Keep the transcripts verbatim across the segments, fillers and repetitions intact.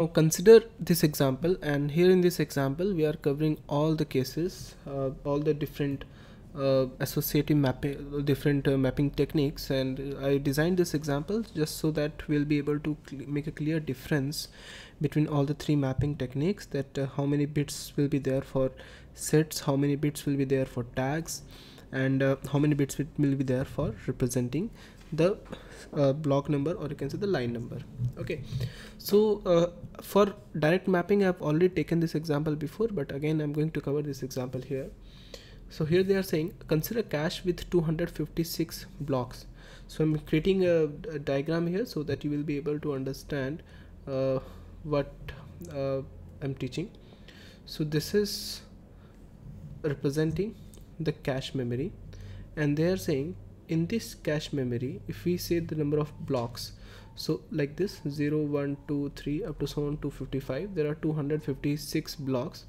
Now consider this example, and here in this example we are covering all the cases, uh, all the different uh, associative mapping, different uh, mapping techniques, and I designed this example just so that we'll be able to make a clear difference between all the three mapping techniques, that uh, how many bits will be there for sets, how many bits will be there for tags, and uh, how many bits will be there for representing the uh, block number, or you can say the line number. Okay, so uh, for direct mapping I've already taken this example before, but again I'm going to cover this example here. So here they are saying consider cache with two hundred fifty-six blocks. So I'm creating a, a diagram here so that you will be able to understand uh, what uh, I'm teaching. So this is representing the cache memory, and they are saying in this cache memory, if we say the number of blocks, so like this zero, one, two, three up to so on two fifty-five, there are two hundred fifty-six blocks,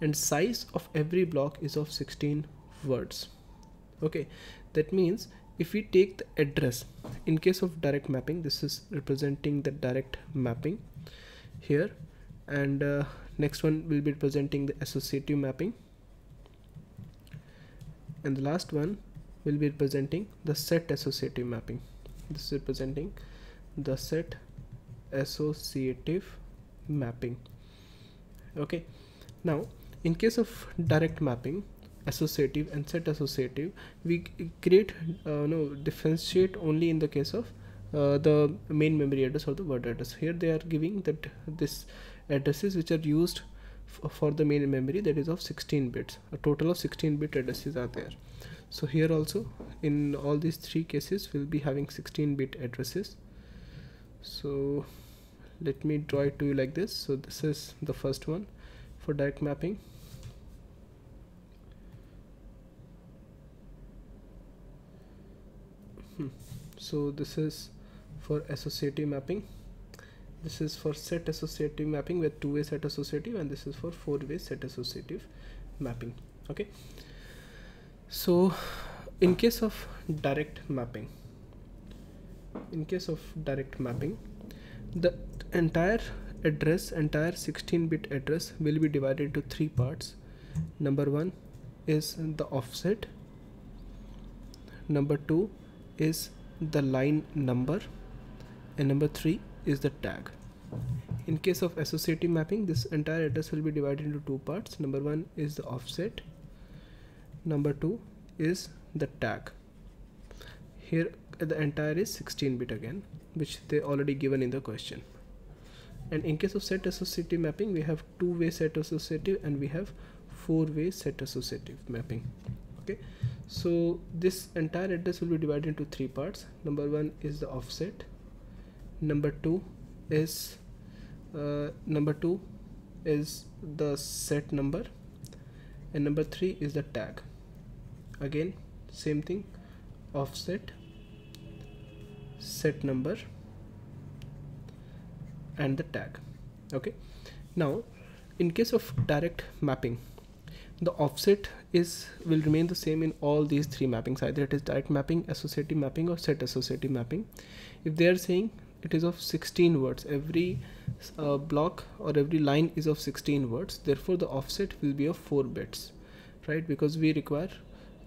and size of every block is of sixteen words. Okay, that means if we take the address, in case of direct mapping this is representing the direct mapping here, and uh, next one will be representing the associative mapping, and the last one will be representing the set associative mapping. This is representing the set associative mapping. Okay, now in case of direct mapping, associative and set associative, we create uh, no differentiate only in the case of uh, the main memory address or the word address. Here they are giving that this addresses which are used for the main memory, that is of sixteen bits. A total of sixteen bit addresses are there. So here also in all these three cases we'll be having sixteen bit addresses. So let me draw it to you like this. So this is the first one for direct mapping, hmm. So this is for associative mapping, this is for set associative mapping with two-way set associative, and this is for four-way set associative mapping. Okay, so in case of direct mapping, in case of direct mapping the entire address, entire sixteen bit address will be divided into three parts. Number one is the offset, number two is the line number, and number three is the tag. In case of associative mapping, this entire address will be divided into two parts. Number one is the offset, number two is the tag. Here the entire is sixteen bit again, which they already given in the question. And in case of set associative mapping, we have two-way set associative and we have four-way set associative mapping. Okay, so this entire address will be divided into three parts. Number one is the offset, number two is uh, number two is the set number, and number three is the tag. Again same thing, offset, set number, and the tag. Okay, now in case of direct mapping, the offset is will remain the same in all these three mappings, either it is direct mapping, associative mapping, or set associative mapping. If they are saying it is of sixteen words, every uh, block or every line is of sixteen words, therefore the offset will be of four bits, right? Because we require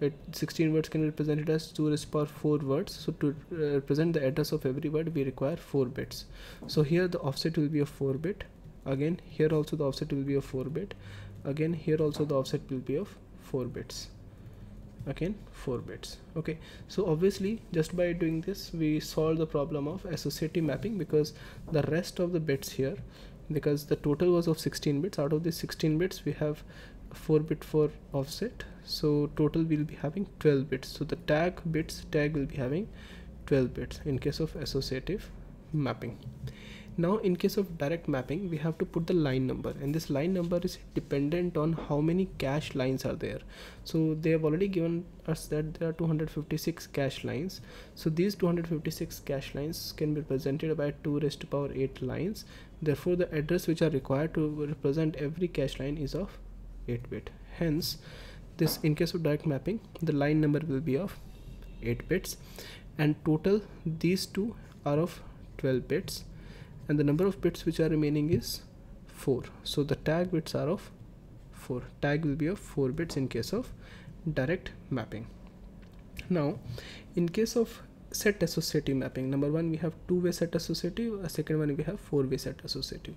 it, sixteen words can be represented as two raised to the power four words, so to uh, represent the address of every word we require four bits. So here the offset will be a four bit, again here also the offset will be a four bit, again here also the offset will be of four bits, again four bits. Okay, so obviously just by doing this we solve the problem of associative mapping, because the rest of the bits here, because the total was of sixteen bits, out of the sixteen bits we have four bit for offset, so total we'll be having twelve bits. So the tag bits, tag will be having twelve bits in case of associative mapping. Now in case of direct mapping, we have to put the line number, and this line number is dependent on how many cache lines are there. So they have already given us that there are two hundred fifty-six cache lines, so these two hundred fifty-six cache lines can be represented by two raised to the power eight lines, therefore the address which are required to represent every cache line is of eight bit. Hence this, in case of direct mapping, the line number will be of eight bits, and total these two are of twelve bits, and the number of bits which are remaining is four. So the tag bits are of four. Tag will be of four bits in case of direct mapping. Now in case of set associative mapping, number one we have two-way set associative, a second one we have four-way set associative.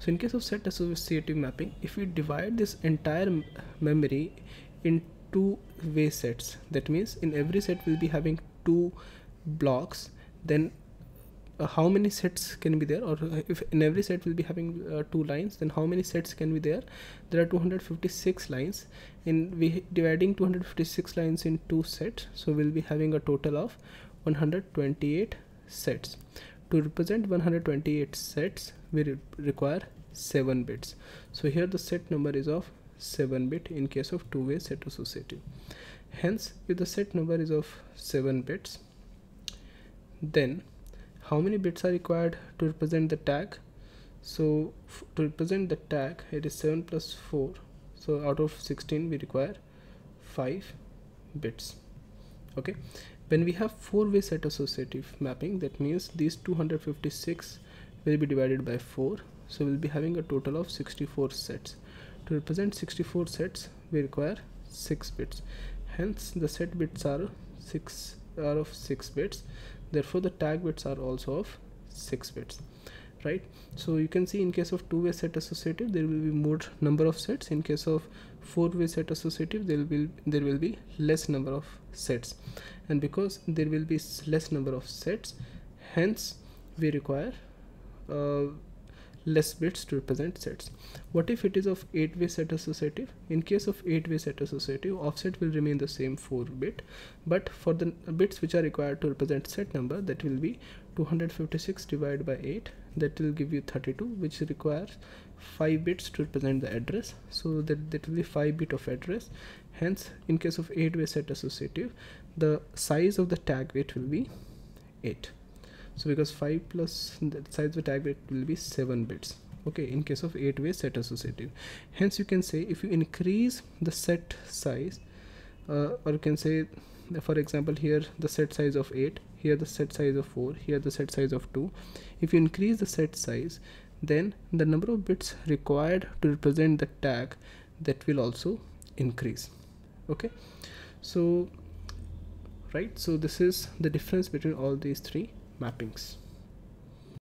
So in case of set associative mapping, if we divide this entire memory in two-way sets, that means in every set we'll be having two blocks, then uh, how many sets can be there, or if in every set we'll be having uh, two lines, then how many sets can be there? There are two hundred fifty-six lines. In we dividing two hundred fifty-six lines in two sets, so we'll be having a total of one hundred twenty-eight sets. To represent one hundred twenty-eight sets, we re require seven bits. So here the set number is of seven bit in case of two-way set associative. Hence, if the set number is of seven bits, then how many bits are required to represent the tag? So to represent the tag, it is seven plus four. So out of sixteen, we require five bits. Okay. When we have four-way set associative mapping, that means these two hundred fifty-six will be divided by four, so we'll be having a total of sixty-four sets. To represent sixty-four sets, we require six bits. Hence, the set bits are six are of six bits. Therefore, the tag bits are also of six bits. Right. So you can see in case of two-way set associative, there will be more number of sets. In case of four-way set associative, there will there will be less number of sets, and because there will be less number of sets, hence we require uh, less bits to represent sets. What if it is of eight-way set associative? In case of eight-way set associative, offset will remain the same four bit, but for the bits which are required to represent set number, that will be two hundred fifty-six divided by eight, that will give you thirty-two, which requires five bits to represent the address, so that that will be five bit of address. Hence, in case of eight-way set associative, the size of the tag bit will be eight. So because five plus the size of the tag bit will be seven bits. Okay, in case of eight-way set associative. Hence, you can say if you increase the set size, uh, or you can say, for example, here the set size of eight, here the set size of four, here the set size of two. If you increase the set size, then the number of bits required to represent the tag, that will also increase. Okay, so right, so this is the difference between all these three mappings.